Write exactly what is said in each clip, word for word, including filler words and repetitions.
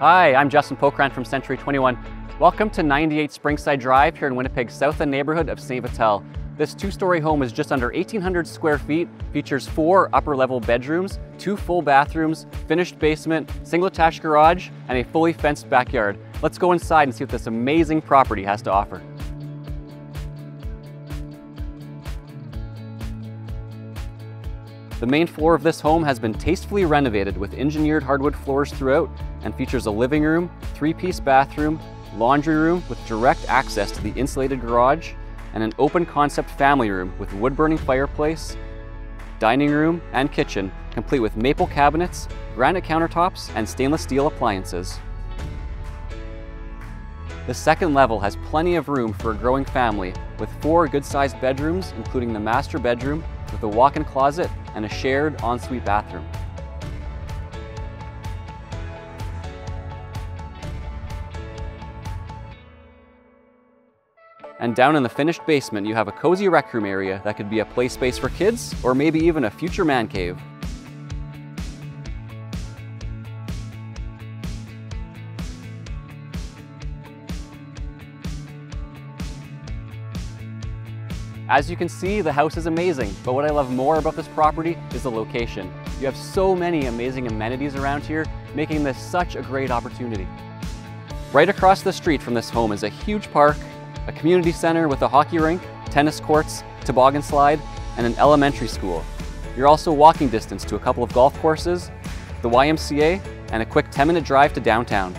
Hi, I'm Justin Pokrant from Century twenty-one. Welcome to ninety-eight Springside Drive here in Winnipeg's south end neighborhood of Saint Vital. This two-story home is just under eighteen hundred square feet, features four upper-level bedrooms, two full bathrooms, finished basement, single-attached garage, and a fully fenced backyard. Let's go inside and see what this amazing property has to offer. The main floor of this home has been tastefully renovated with engineered hardwood floors throughout and features a living room, three-piece bathroom, laundry room with direct access to the insulated garage, and an open concept family room with wood-burning fireplace, dining room, and kitchen, complete with maple cabinets, granite countertops, and stainless steel appliances. The second level has plenty of room for a growing family with four good-sized bedrooms, including the master bedroom with a walk-in closet and a shared ensuite bathroom. And down in the finished basement, you have a cozy rec room area that could be a play space for kids or maybe even a future man cave. As you can see, the house is amazing, but what I love more about this property is the location. You have so many amazing amenities around here, making this such a great opportunity. Right across the street from this home is a huge park, a community center with a hockey rink, tennis courts, toboggan slide, and an elementary school. You're also walking distance to a couple of golf courses, the Y M C A, and a quick ten minute drive to downtown.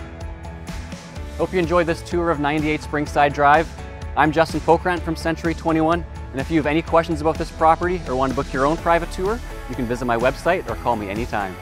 Hope you enjoyed this tour of ninety-eight Springside Drive. I'm Justin Pokrant from Century twenty-one, and if you have any questions about this property or want to book your own private tour, you can visit my website or call me anytime.